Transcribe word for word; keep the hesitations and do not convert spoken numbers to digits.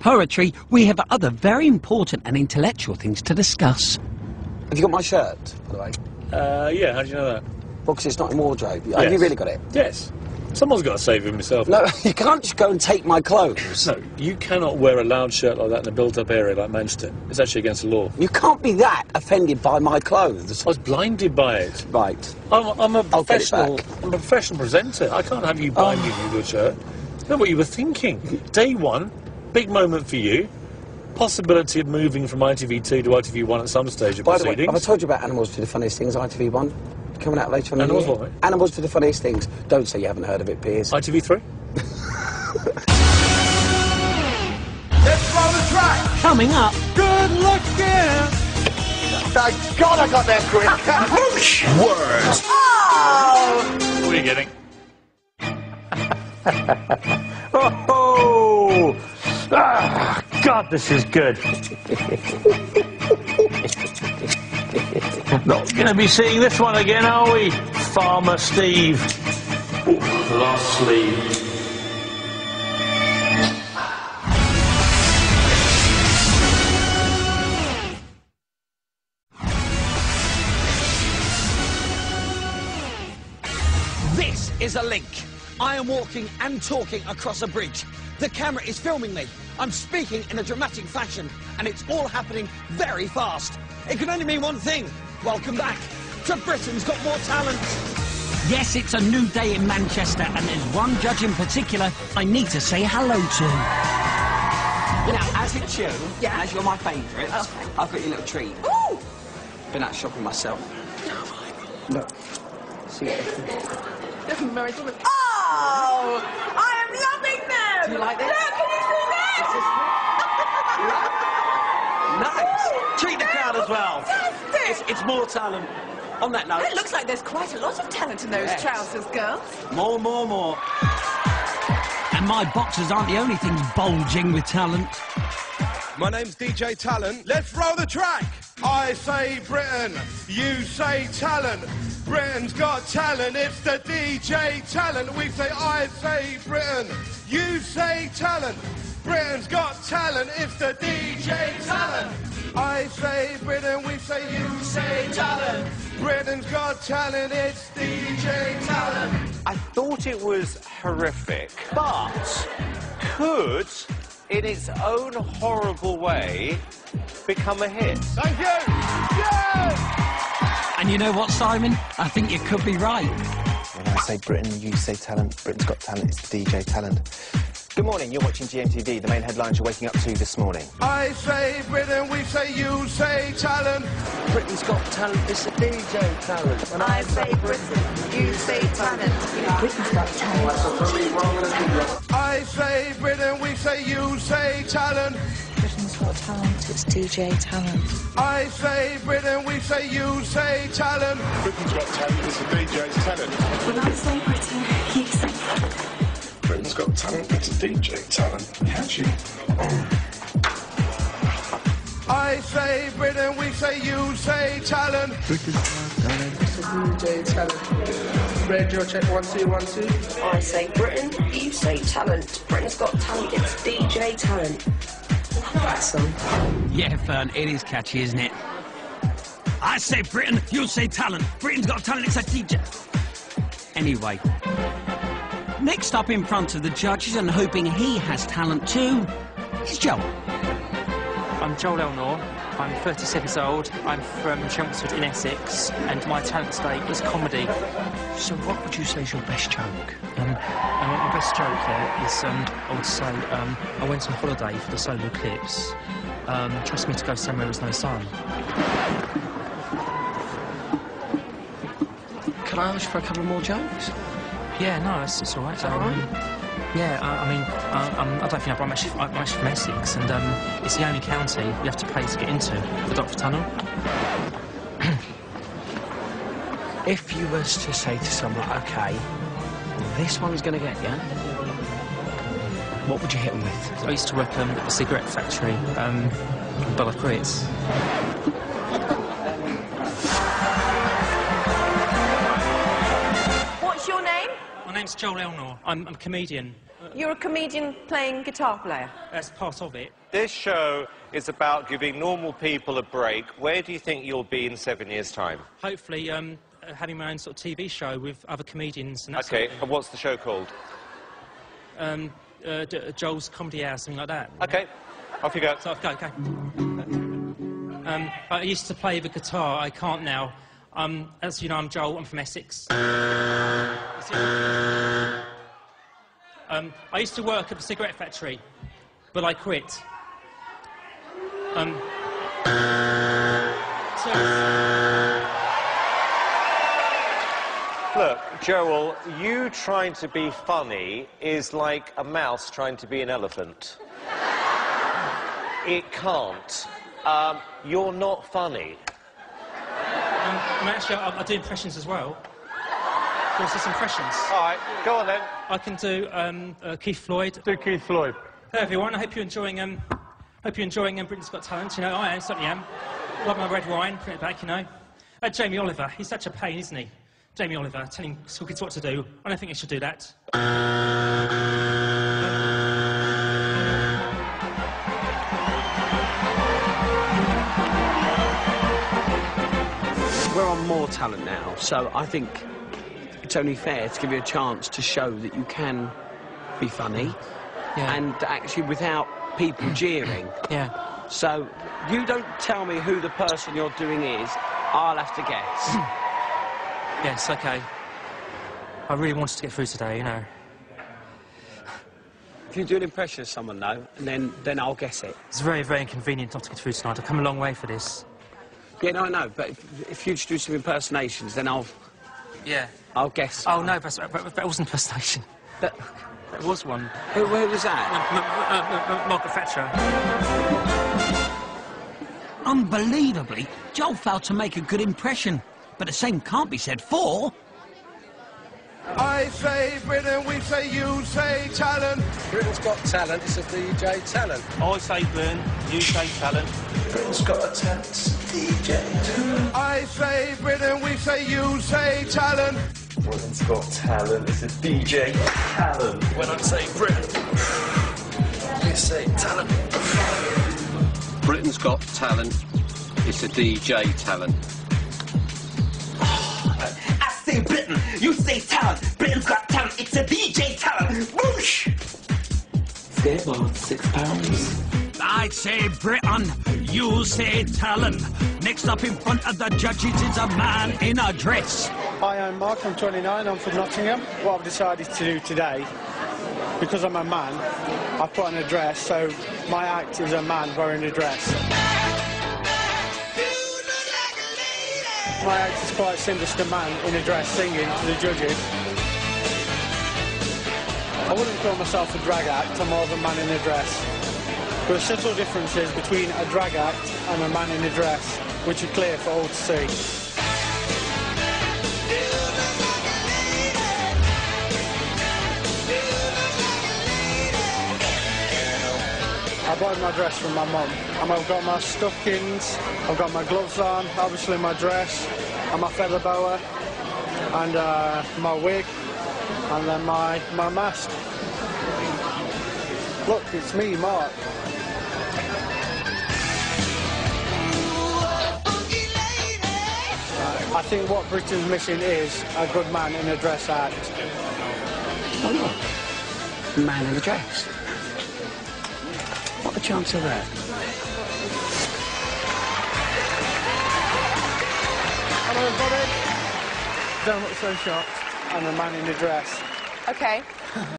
poetry, we have other very important and intellectual things to discuss. Have you got my shirt, by the way? Uh, yeah, how do you know that? Well, because it's not in wardrobe. Yes. Have you really got it? Yes. Someone's got to save him himself. No, you can't just go and take my clothes. No, you cannot wear a loud shirt like that in a built-up area like Manchester. It's actually against the law. You can't be that offended by my clothes. I was blinded by it. Right. I'm, I'm a professional. I'm a professional presenter. I can't have you blinded by oh. your shirt. I know what you were thinking. Day one, big moment for you. Possibility of moving from I T V two to I T V one at some stage of by proceedings. The way, have I told you about Animals for the Funniest Things, I T V one? Coming out later on in the year. What, Animals for the Funniest Things. Don't say you haven't heard of it, Piers. I T V three? Let's roll the track! Coming up. Good looking! Thank God I got there quick! Words! Oh! What are you getting? Oh! Oh. Ah, God, this is good. Not going to be seeing this one again, are we, Farmer Steve? Ooh, last sleeve. This is a link. I am walking and talking across a bridge. The camera is filming me. I'm speaking in a dramatic fashion, and it's all happening very fast. It can only mean one thing. Welcome back to Britain's Got More Talent. Yes, it's a new day in Manchester, and there's one judge in particular I need to say hello to. Now, as it's you, yeah. as you're my favourite, oh. I've got your little treat. Ooh! Been out shopping myself. No. See you later. Oh! I am loving them! Do you like this? Look, can you see this? Nice! Treat the crowd as well. Fantastic! It's, it's more talent. On that note... It looks like there's quite a lot of talent in those yes. trousers, girls. More, more, more. And my boxers aren't the only things bulging with talent. My name's D J Talent. Let's roll the track! I say Britain, you say talent. Britain's got talent, it's the D J Talent. We say, I say Britain, you say talent. Britain's got talent, it's the D J Talent. I say Britain, we say you say talent. Britain's got talent, it's D J Talent. I thought it was horrific, but could, in its own horrible way, become a hit. Thank you! Yes! And you know what, Simon? I think you could be right. When I say Britain, you say talent. Britain's got talent, it's the D J Talent. Good morning, you're watching G M T V. The main headlines you're waking up to this morning. I say Britain, we say you say talent. Britain's got talent, it's the D J Talent. And I, I say Britain, you say talent. Britain's got talent. I say Britain, we say you say talent. Britain's got talent, it's D J Talent. I say Britain, we say you say talent. Britain's got talent, it's the D J's talent. When I say Britain, you say talent. Britain's got talent, it's a D J talent. Catch you. Oh. I say Britain, we say you say talent. Britain's got talent, it's a D J talent. Radio check one two one two. I say Britain, you say talent. Britain's got talent, it's D J talent. Awesome. Yeah, Fern, it is catchy, isn't it? I say Britain, you say talent. Britain's got talent, it's a teacher. Anyway. Next up in front of the judges and hoping he has talent too is Joel. I'm Joel Elnor. I'm thirty-seven years old. I'm from Chelmsford in Essex, and my talent state is comedy. So what would you say is your best joke? Um, uh, my best joke there is, um, I would say, um, I went on holiday for the solar eclipse. Um, trust me to go somewhere with no sun. Can I ask for a couple more jokes? Yeah, no, it's, it's all right. Is that all right? Um, yeah, I, I mean, I, um, I don't think I'm actually, I'm actually from Essex, and um, it's the only county you have to pay to get into, the Doctor Tunnel. If you was to say to someone, OK, this one's going to get you, what would you hit them with? I used to work um, at the cigarette factory, um, but I quit. What's your name? My name's Joel Elnor. I'm, I'm a comedian. Uh, You're a comedian playing guitar player. That's part of it. This show is about giving normal people a break. Where do you think you'll be in seven years' time? Hopefully, um, having my own sort of T V show with other comedians and that sort of thing. Okay, and what's the show called? Um, uh, Joel's Comedy Hour, something like that. Okay, off you go. So off you go, okay. Um, I used to play the guitar, I can't now. Um, as you know, I'm Joel, I'm from Essex. Um, I used to work at the cigarette factory, but I quit. Um, Look, Joel, you trying to be funny is like a mouse trying to be an elephant. It can't. Um, you're not funny. Um, actually, I, I do impressions as well. There's just impressions. All right, go on then. I can do um, uh, Keith Floyd. Do Keith Floyd. Hey everyone, I hope you're enjoying. Um, hope you're enjoying um, Britain's Got Talent. You know, I am, certainly am. Love my red wine, bring it back. You know, uh, Jamie Oliver. He's such a pain, isn't he? Jamie Oliver, telling kids what to do. I don't think he should do that. We're on More Talent now, so I think it's only fair to give you a chance to show that you can be funny, yeah, and actually without people jeering. Yeah. So you don't tell me who the person you're doing is, I'll have to guess. Yes, okay. I really wanted to get through today, you know. If you do an impression of someone, though, and then, then I'll guess it. It's very, very inconvenient not to get through tonight. I've come a long way for this. Yeah, no, I know, but if, if you just do some impersonations, then I'll... Yeah. I'll guess. Oh, no, but that wasn't an impersonation. That, that was one. Who, who was that? No, no, no, no, Margaret Thatcher. Unbelievably, Joel failed to make a good impression, but the same can't be said for... I say Britain, we say you say talent. Britain's Got Talent, it's a D J Talent. I say Britain, you say talent. Britain's Got a Talent, D J Talent. I say Britain, we say you say talent. Britain's Got Talent, it's a D J Talent. When I say Britain, you say talent. Britain's Got Talent, it's a D J Talent. Britain, you say talent. Britain's Got Talent. It's a D J Talent. Whoosh! Step on six pounds. I say Britain, you say talent. Next up in front of the judges is a man in a dress. Hi, I'm Mark. I'm twenty-nine. I'm from Nottingham. What I've decided to do today, because I'm a man, I put on a dress. So my act is a man wearing a dress. My act is quite a sinister man in a dress singing to the judges. I wouldn't call myself a drag act, I'm more of a man in a dress. There are subtle differences between a drag act and a man in a dress, which are clear for all to see. I borrowed my dress from my mum, and I've got my stockings, I've got my gloves on, obviously my dress, and my feather boa, and uh, my wig, and then my, my mask. Look, it's me, Mark. I think what Britain's missing is a good man in a dress act. Oh, no. Man in a dress? What a chance of that. Hello, everybody. Don't look so shocked. I'm a man in a dress. Okay.